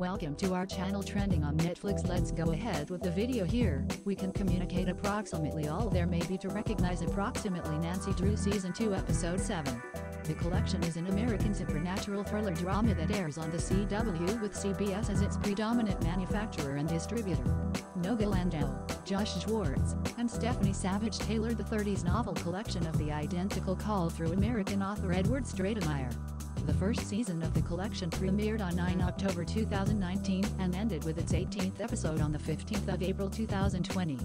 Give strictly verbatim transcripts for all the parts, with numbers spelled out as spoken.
Welcome to our channel Trending on Netflix. Let's go ahead with the video. Here we can communicate approximately all there may be to recognize approximately. Nancy Drew Season two Episode seven. The Collection is an American supernatural thriller drama that airs on The C W with C B S as its predominant manufacturer and distributor. Noga Landau, Josh Schwartz, and Stephanie Savage tailored the thirties novel collection of the identical call through American author Edward Stratemeyer. The first season of the collection premiered on the ninth of October two thousand nineteen and ended with its eighteenth episode on the fifteenth of April two thousand twenty.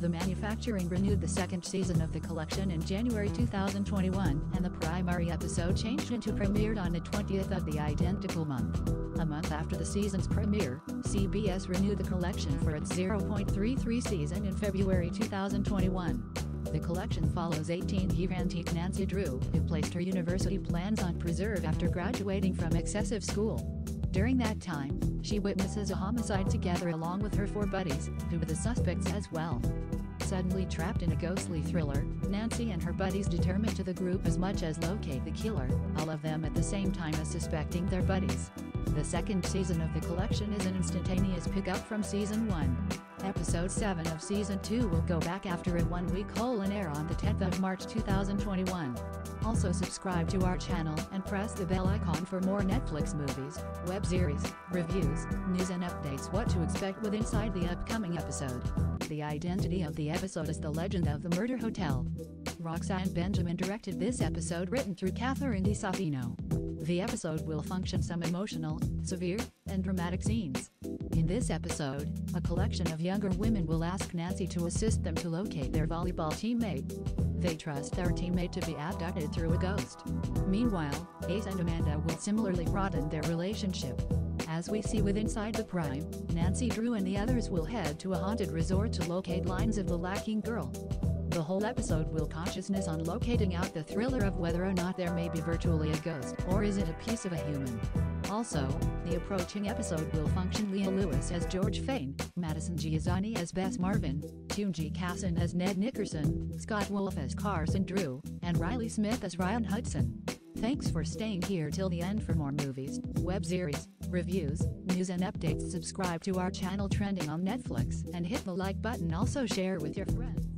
The manufacturing renewed the second season of the collection in January two thousand twenty-one, and the primary episode changed into premiered on the twentieth of the identical month. A month after the season's premiere, C B S renewed the collection for its zero point three three season in February two thousand twenty-one. The collection follows eighteen-year antique Nancy Drew, who placed her university plans on preserve after graduating from excessive school. During that time, she witnesses a homicide together along with her four buddies, who were the suspects as well. Suddenly trapped in a ghostly thriller, Nancy and her buddies determine to the group as much as locate the killer, all of them at the same time as suspecting their buddies. The second season of the collection is an instantaneous pickup from Season one. Episode seven of Season two will go back after a one-week hole and air on the tenth of March two thousand twenty-one. Also subscribe to our channel and press the bell icon for more Netflix movies, web series, reviews, news and updates. What to expect with inside the upcoming episode. The identity of the episode is The Legend of the Murder Hotel. Roxanne Benjamin directed this episode, written through Catherine DiSafino. The episode will function some emotional, severe, and dramatic scenes. In this episode, a collection of younger women will ask Nancy to assist them to locate their volleyball teammate. They trust their teammate to be abducted through a ghost. Meanwhile, Ace and Amanda will similarly broaden their relationship. As we see with Inside the Prime, Nancy Drew and the others will head to a haunted resort to locate lines of the lacking girl. The whole episode will consciousness on locating out the thriller of whether or not there may be virtually a ghost, or is it a piece of a human. Also, the approaching episode will function Leah Lewis as George Fane, Madison Giazani as Bess Marvin, Tunji Kasson as Ned Nickerson, Scott Wolf as Carson Drew, and Riley Smith as Ryan Hudson. Thanks for staying here till the end for more movies, web series, reviews, news and updates. Subscribe to our channel Trending on Netflix and hit the like button. Also share with your friends.